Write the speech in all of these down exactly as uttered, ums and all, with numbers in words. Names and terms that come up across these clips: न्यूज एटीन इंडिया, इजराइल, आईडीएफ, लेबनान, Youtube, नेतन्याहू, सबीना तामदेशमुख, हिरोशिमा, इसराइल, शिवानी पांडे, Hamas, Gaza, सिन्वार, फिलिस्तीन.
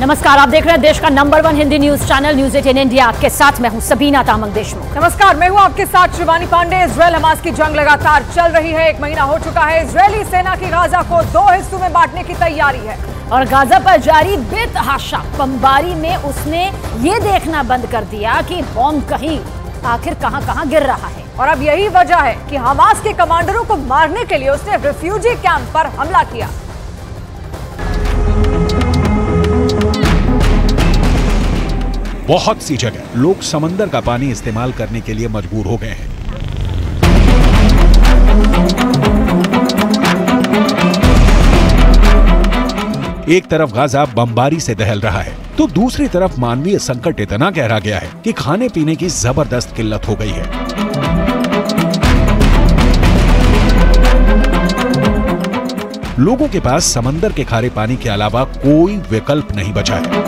नमस्कार, आप देख रहे हैं देश का number one Hindi news channel न्यूज एटीन इंडिया। आपके साथ मैं हूं सबीना तामदेशमुख। नमस्कार, मैं हूं आपके साथ शिवानी पांडे। इजराइल हमास की जंग लगातार चल रही है। एक महीना हो चुका है। इजरायली सेना की गाजा को दो हिस्सों में बांटने की तैयारी है और गाजा पर जारी बेतहाशा बमबारी में उसने ये देखना बंद कर दिया कि बॉम्ब कहीं आखिर कहां कहां गिर रहा है। और अब यही वजह है कि हमास के कमांडरों को मारने के लिए उसने रिफ्यूजी कैंप पर हमला किया। बहुत सी जगह लोग समंदर का पानी इस्तेमाल करने के लिए मजबूर हो गए हैं। एक तरफ गाजा बमबारी से दहल रहा है तो दूसरी तरफ मानवीय संकट इतना गहरा गया है कि खाने पीने की जबरदस्त किल्लत हो गई है। लोगों के पास समंदर के खारे पानी के अलावा कोई विकल्प नहीं बचा है।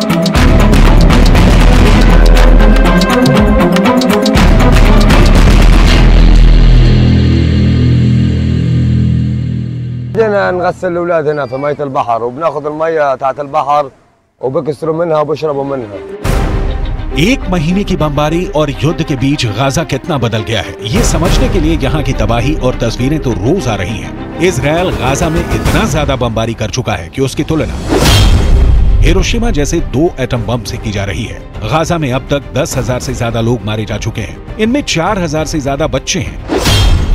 جينا نغسل اولادنا في ميه البحر وبناخذ الميه تاعت البحر وبكسروا منها وبشربوا منها। एक महीने की बमबारी और युद्ध के बीच गाजा कितना बदल गया है, ये समझने के लिए यहाँ की तबाही और तस्वीरें तो रोज आ रही हैं। इसराइल गाजा में इतना ज्यादा बमबारी कर चुका है कि उसकी तुलना हिरोशिमा जैसे दो एटम बम से की जा रही है। गाजा में अब तक दस हजार से ज्यादा लोग मारे जा चुके हैं। इनमें चार हजार से ज्यादा बच्चे हैं।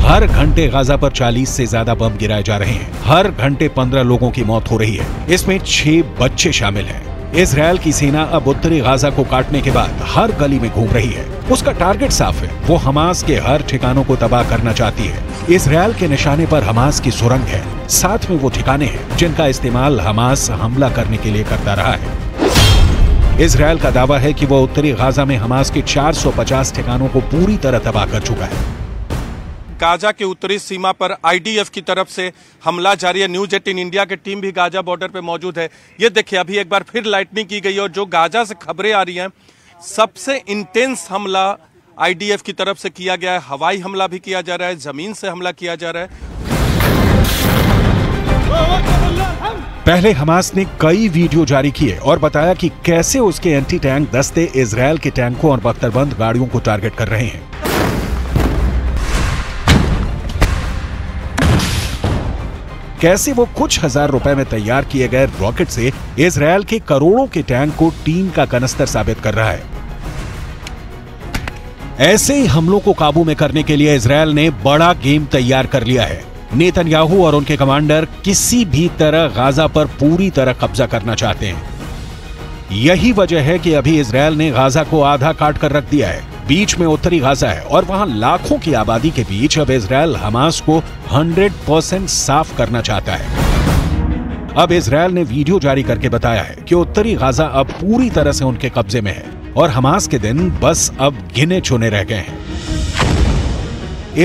हर घंटे गाजा पर चालीस से ज्यादा बम गिराए जा रहे हैं। हर घंटे पंद्रह लोगों की मौत हो रही है, इसमें छह बच्चे शामिल हैं। इसराइल की सेना अब उत्तरी गाजा को काटने के बाद हर गली में घूम रही है। उसका टारगेट साफ है, वो हमास के हर ठिकानों को तबाह करना चाहती है। इसराइल के निशाने पर हमास की सुरंग है, साथ में वो ठिकाने हैं जिनका इस्तेमाल हमास हमला करने के लिए करता रहा है। इसराइल का दावा है कि वो उत्तरी गाजा में हमास के चार सौ पचास ठिकानों को पूरी तरह तबाह कर चुका है। गाजा की उत्तरी सीमा पर आईडीएफ की तरफ से हमला जारी है। न्यूज एटीन इंडिया की टीम भी गाजा बॉर्डर पे मौजूद है। ये देखिए, अभी एक बार फिर लाइटनिंग की गई और जो गाजा से खबरें आ रही हैं, सबसे इंटेंस हमला आईडीएफ की तरफ से किया गया है। हवाई हमला भी किया जा रहा है, जमीन से हमला किया जा रहा है। पहले हमास ने कई वीडियो जारी किए और बताया कि कैसे उसके एंटी टैंक दस्ते इसराइल के टैंकों और बख्तरबंद गाड़ियों को टारगेट कर रहे हैं। कैसे वो कुछ हजार रुपए में तैयार किए गए रॉकेट से इसराइल के करोड़ों के टैंक को टीम का कनस्तर साबित कर रहा है। ऐसे ही हमलों को काबू में करने के लिए इसराइल ने बड़ा गेम तैयार कर लिया है। नेतन्याहू और उनके कमांडर किसी भी तरह गाजा पर पूरी तरह कब्जा करना चाहते हैं। यही वजह है कि अभी इसराइल ने गाजा को आधा काट कर रख दिया है। बीच में उत्तरी गाजा है और वहां लाखों की आबादी के बीच अब इसराइल हमास को सौ परसेंट साफ करना चाहता है। अब इसराइल ने वीडियो जारी करके बताया है कि उत्तरी गाजा अब पूरी तरह से उनके कब्जे में है और हमास के दिन बस अब गिने चुने रह गए हैं।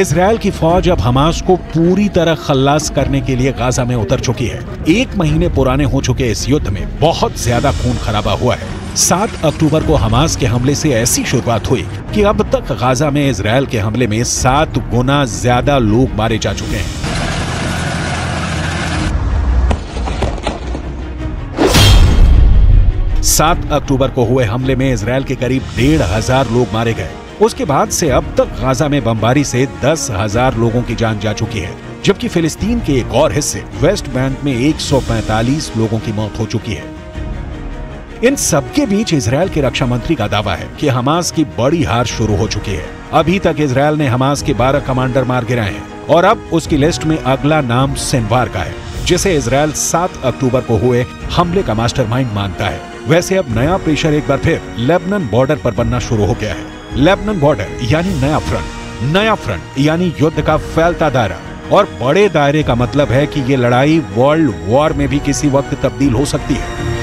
इसराइल की फौज अब हमास को पूरी तरह खल्लास करने के लिए गाजा में उतर चुकी है। एक महीने पुराने हो चुके इस युद्ध में बहुत ज्यादा खून खराबा हुआ है। सात अक्टूबर को हमास के हमले से ऐसी शुरुआत हुई कि अब तक गाजा में इसराइल के हमले में सात गुना ज्यादा लोग मारे जा चुके हैं। सात अक्टूबर को हुए हमले में इसराइल के करीब डेढ़ हजार लोग मारे गए। उसके बाद से अब तक गाजा में बमबारी से दस हजार लोगों की जान जा चुकी है, जबकि फिलिस्तीन के एक और हिस्से वेस्ट बैंक में एक सौ पैंतालीस लोगों की मौत हो चुकी है। इन सबके बीच इसराइल के रक्षा मंत्री का दावा है कि हमास की बड़ी हार शुरू हो चुकी है। अभी तक इसराइल ने हमास के बारह कमांडर मार गिराए हैं और अब उसकी लिस्ट में अगला नाम सिन्वार का है, जिसे इसराइल सात अक्टूबर को हुए हमले का मास्टरमाइंड मानता है। वैसे अब नया प्रेशर एक बार फिर लेबनान बॉर्डर पर बनना शुरू हो गया है। लेबनान बॉर्डर यानी नया फ्रंट, नया फ्रंट यानी युद्ध का फैलता दायरा, और बड़े दायरे का मतलब है कि ये लड़ाई वर्ल्ड वॉर में भी किसी वक्त तब्दील हो सकती है।